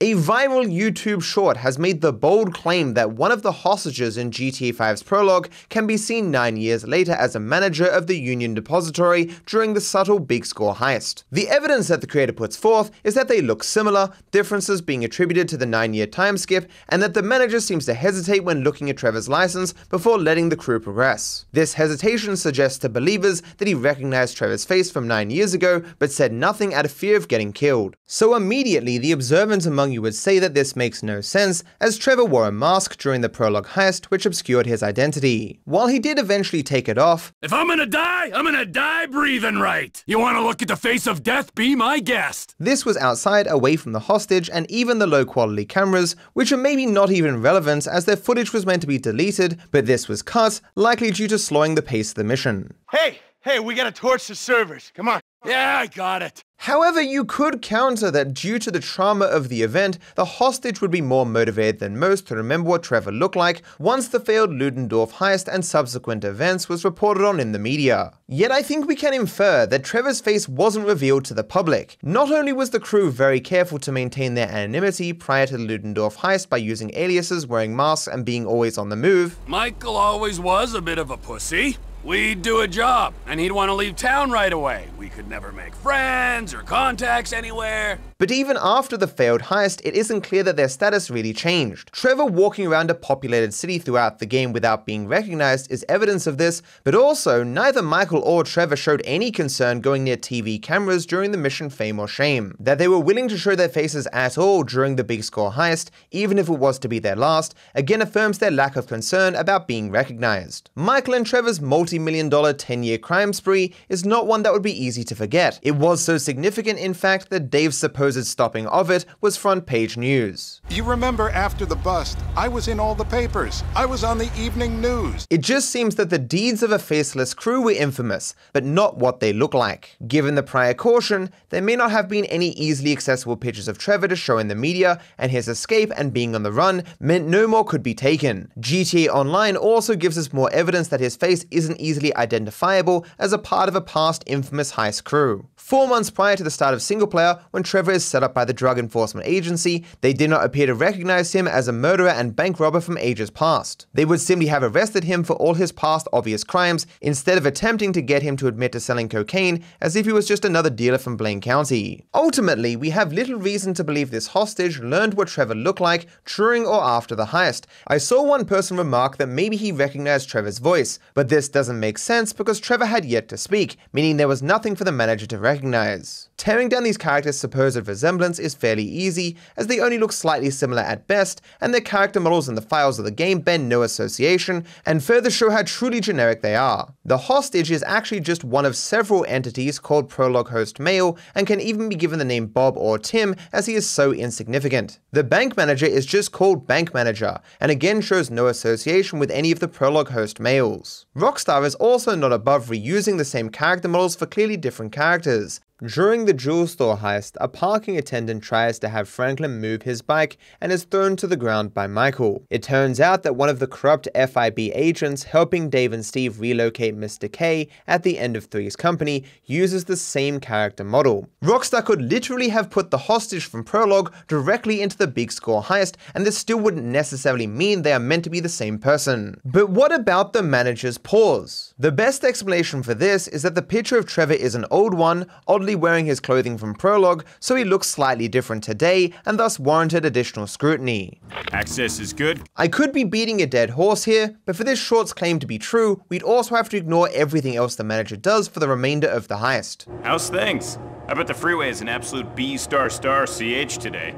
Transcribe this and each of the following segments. A viral YouTube short has made the bold claim that one of the hostages in GTA 5's prologue can be seen 9 years later as a manager of the Union Depository during the subtle Big Score heist. The evidence that the creator puts forth is that they look similar, differences being attributed to the 9-year time skip, and that the manager seems to hesitate when looking at Trevor's license before letting the crew progress. This hesitation suggests to believers that he recognized Trevor's face from 9 years ago, but said nothing out of fear of getting killed. So immediately, the observant among you would say that this makes no sense, as Trevor wore a mask during the prologue heist which obscured his identity. While he did eventually take it off, if I'm gonna die breathing right! You wanna look at the face of death, be my guest! This was outside, away from the hostage and even the low-quality cameras, which are maybe not even relevant as their footage was meant to be deleted, but this was cut, likely due to slowing the pace of the mission. Hey, we gotta torch the servers, come on. Yeah, I got it. However, you could counter that due to the trauma of the event, the hostage would be more motivated than most to remember what Trevor looked like once the failed Ludendorff heist and subsequent events was reported on in the media. Yet I think we can infer that Trevor's face wasn't revealed to the public. Not only was the crew very careful to maintain their anonymity prior to the Ludendorff heist by using aliases, wearing masks, and being always on the move. Michael always was a bit of a pussy. We'd do a job, and he'd want to leave town right away. We could never make friends or contacts anywhere. But even after the failed heist, it isn't clear that their status really changed. Trevor walking around a populated city throughout the game without being recognized is evidence of this, but also, neither Michael or Trevor showed any concern going near TV cameras during the mission Fame or Shame. That they were willing to show their faces at all during the Big Score heist, even if it was to be their last, again affirms their lack of concern about being recognized. Michael and Trevor's multi-million-dollar 10-year crime spree is not one that would be easy to forget. It was so significant, in fact, that Dave's supposed stopping of it was front-page news. You remember after the bust, I was in all the papers. I was on the evening news. It just seems that the deeds of a faceless crew were infamous, but not what they look like. Given the prior caution, there may not have been any easily accessible pictures of Trevor to show in the media, and his escape and being on the run meant no more could be taken. GTA Online also gives us more evidence that his face isn't easily identifiable as a part of a past infamous heist crew. 4 months prior to the start of single player, when Trevor is set up by the Drug Enforcement Agency, they did not appear to recognize him as a murderer and bank robber from ages past. They would simply have arrested him for all his past obvious crimes instead of attempting to get him to admit to selling cocaine as if he was just another dealer from Blaine County. Ultimately, we have little reason to believe this hostage learned what Trevor looked like during or after the heist. I saw one person remark that maybe he recognized Trevor's voice, but this doesn't make sense because Trevor had yet to speak, meaning there was nothing for the manager to recognize. Tearing down these characters' supposed resemblance is fairly easy, as they only look slightly similar at best, and their character models in the files of the game bear no association, and further show how truly generic they are. The hostage is actually just one of several entities called Prologue Host Male, and can even be given the name Bob or Tim, as he is so insignificant. The bank manager is just called Bank Manager, and again shows no association with any of the Prologue Host Males. Rockstar is also not above reusing the same character models for clearly different characters. During the Jewel Store heist, a parking attendant tries to have Franklin move his bike and is thrown to the ground by Michael. It turns out that one of the corrupt FIB agents helping Dave and Steve relocate Mr. K at the end of Three's Company uses the same character model. Rockstar could literally have put the hostage from Prologue directly into the Big Score heist, and this still wouldn't necessarily mean they are meant to be the same person. But what about the manager's paws? The best explanation for this is that the picture of Trevor is an old one, oddly wearing his clothing from Prologue, so he looks slightly different today and thus warranted additional scrutiny. Access is good. I could be beating a dead horse here, but for this short's claim to be true, we'd also have to ignore everything else the manager does for the remainder of the heist. How's things? I bet the freeway is an absolute B****** today.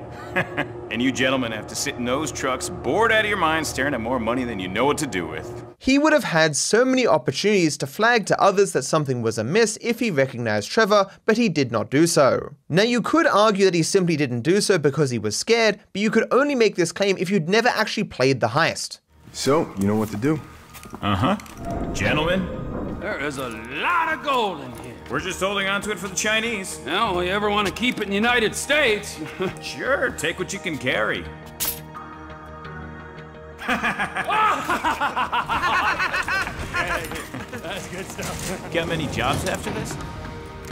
And you gentlemen have to sit in those trucks, bored out of your mind, staring at more money than you know what to do with. He would have had so many opportunities to flag to others that something was amiss if he recognized Trevor, but he did not do so. Now you could argue that he simply didn't do so because he was scared, but you could only make this claim if you'd never actually played the heist. So, you know what to do. Gentlemen, there is a lot of gold in here. We're just holding on to it for the Chinese. Now, if you ever want to keep it in the United States. Sure, take what you can carry. That's good stuff. Got many jobs after this?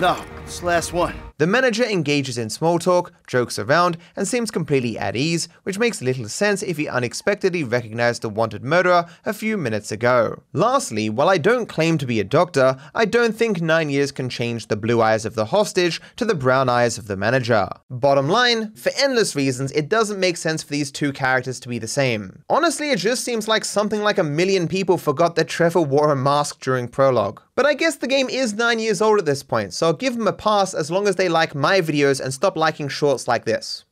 No. It's the last one. The manager engages in small talk, jokes around, and seems completely at ease, which makes little sense if he unexpectedly recognized the wanted murderer a few minutes ago. Lastly, while I don't claim to be a doctor, I don't think 9 years can change the blue eyes of the hostage to the brown eyes of the manager. Bottom line, for endless reasons, it doesn't make sense for these two characters to be the same. Honestly, it just seems like something like a million people forgot that Trevor wore a mask during prologue. But I guess the game is 9 years old at this point, so I'll give them a pass as long as they like my videos and stop liking shorts like this.